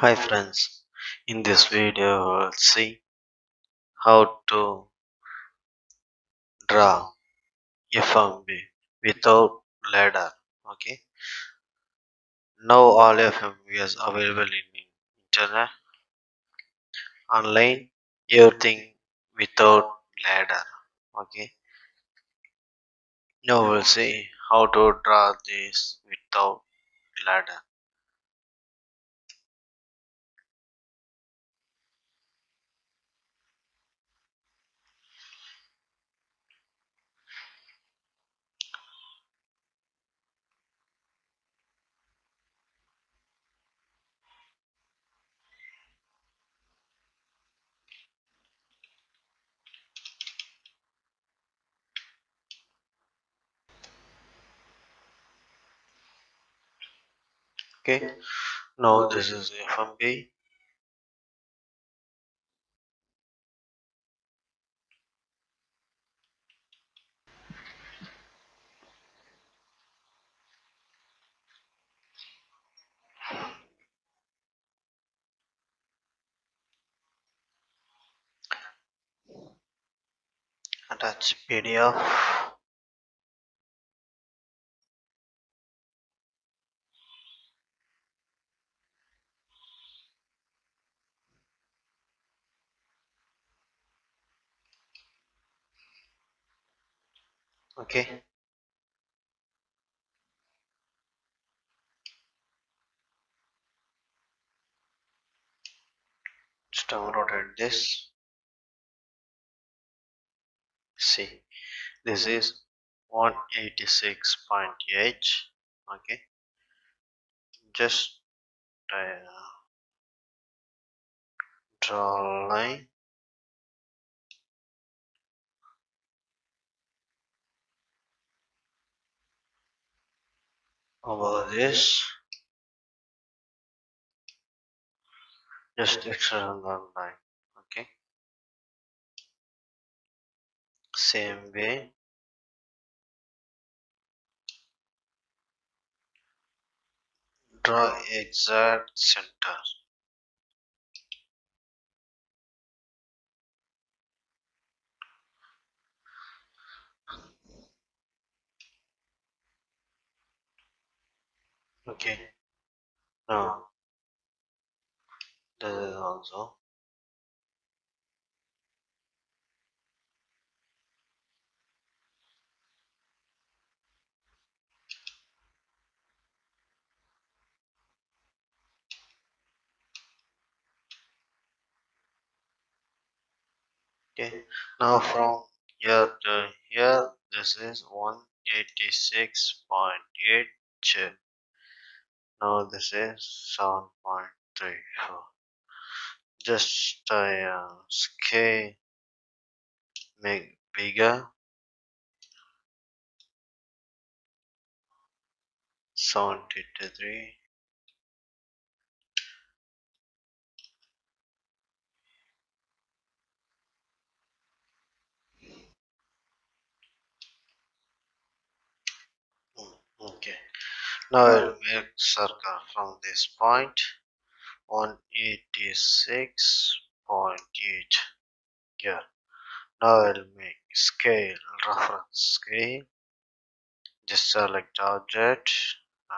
Hi friends, in this video we'll see how to draw FMB without ladder. Okay, now all FMB is available in internet online, everything without ladder. Okay, now we'll see how to draw this without ladder. Okay, now this is FMB. Attach PDF. Okay, just downloaded this. See, this is 186.8. Okay, just draw a line. Over this, just extend the line. Okay, same way, draw exact center. Okay, now this is also okay. Now from here to here, this is 186.8. Now this is 7.34. Just scale, make bigger, 7.33. Okay. Now I'll make circle from this point, 186.8 here. Now I'll make scale, reference scale. Just select object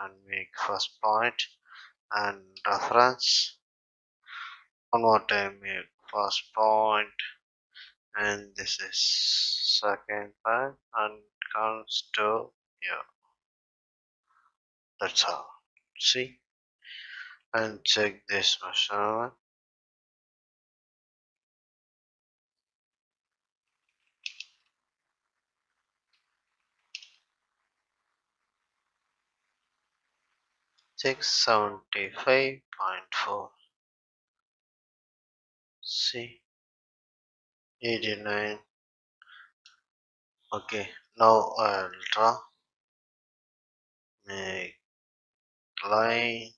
and make first point and reference. One more time, make first point, and this is second point, and comes to here. That's all. See, and check this measurement. Check 75.4. See, 89. Okay, now I'll draw. Make line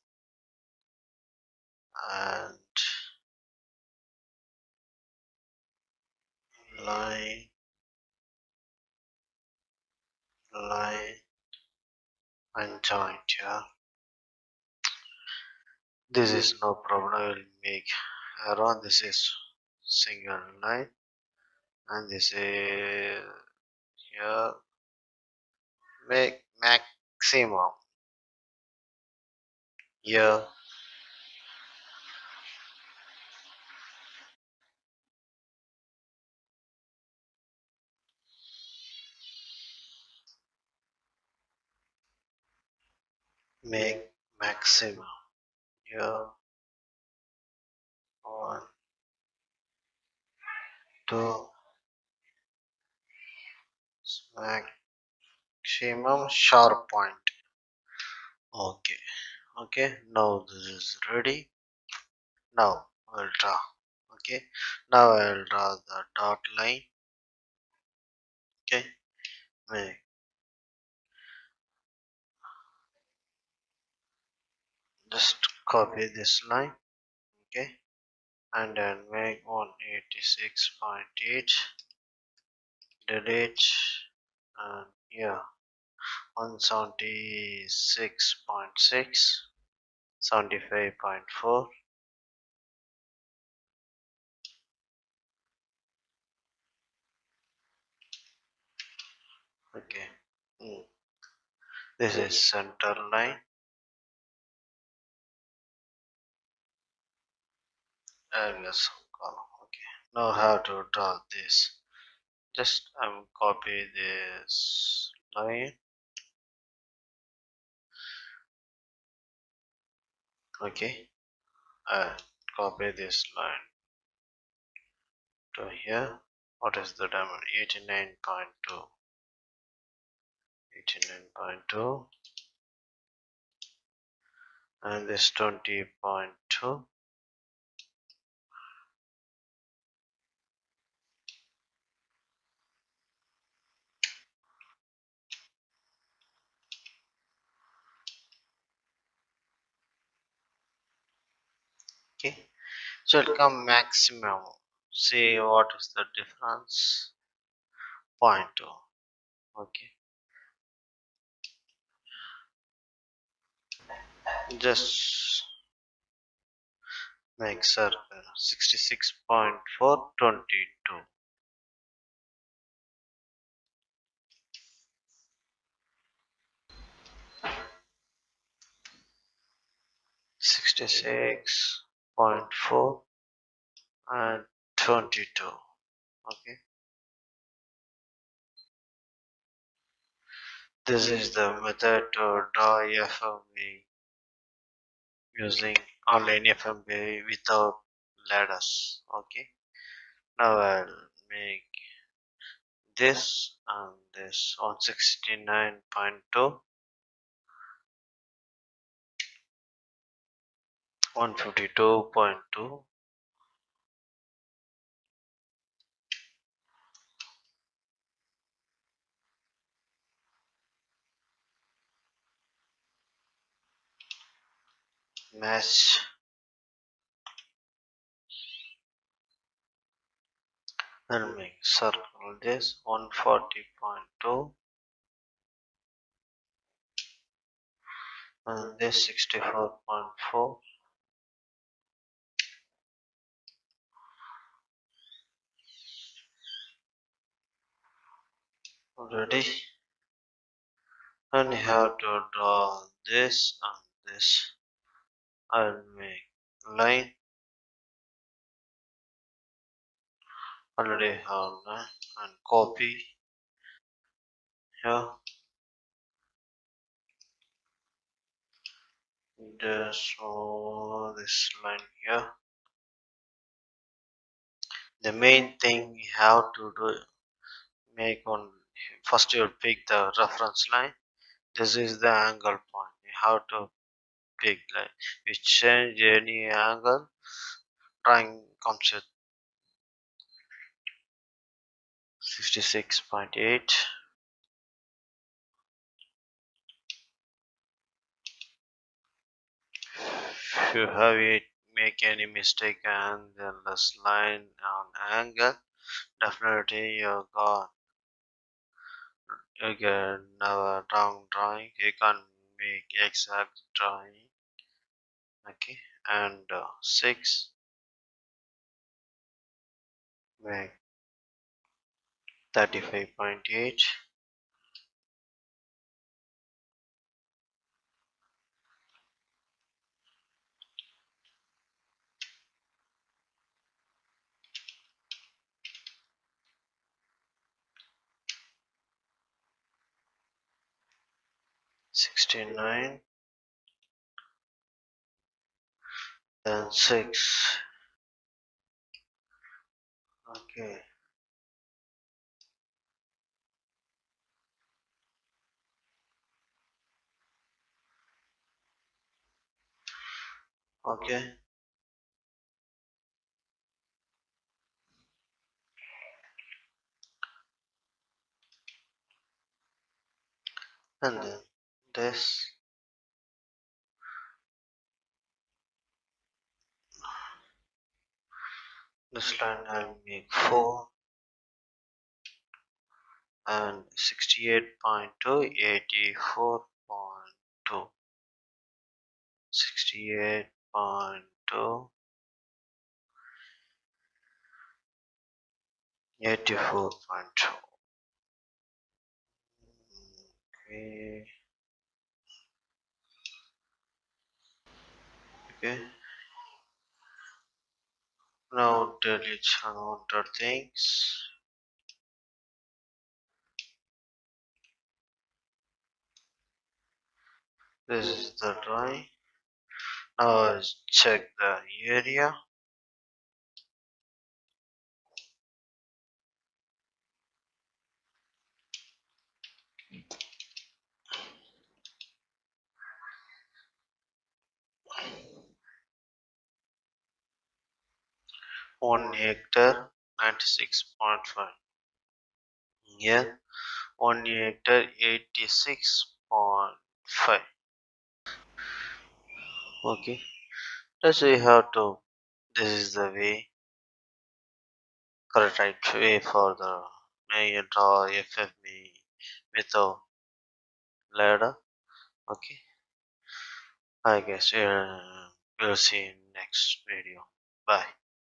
and line and joint here. This is no problem. I will make around, this is single line, and this is here make maximum here. Make maximum here. 1, 2 maximum sharp point. Okay, now this is ready. Now I'll draw. Okay, now I'll draw the dot line. Okay, make just copy this line, okay, and then make 186.8, delete, and here 176.6, 75.4, okay. This is center line. And this column, okay. Now how to draw this? Just I'm copy this line, okay, and copy this line to here. What is the dimension? 89.2. 89.2, and this 20.2. Okay, so it come maximum. See what is the difference? 0.2. Okay, just make circle 66.422. .4 and 22, okay. This is the method to draw FMB using online FMB without ladders, okay. Now I'll make this and this 169.2, 152.2, 152.2 match, and make circle this 140.2 and this 64.4. Ready, and you have to draw this and this. I'll make line. Already have line, and copy here. Just all this line here. The main thing you have to do, make one. First you will pick the reference line. This is the angle point. You have to pick line. You change any angle, drawing comes with 66.8. If you have it, make any mistake and the last line on angle, definitely you're gone. Again, another wrong drawing. You can't make exact drawing. Okay, and 6 make 35.8. Nine, then 6. Okay, okay, and then this. This line I'll make 4 and 68.2, 84.2, 68.2, 84.2. Okay. Okay. Now delete unwanted things. This is the drawing. Now I'll check the area. One hectare, 96.5. Yeah, 1 hectare, 86.5. Okay, let's see how to. This is the way, correct right way for the may draw FMB without ladder. Okay, I guess we'll see in next video. Bye.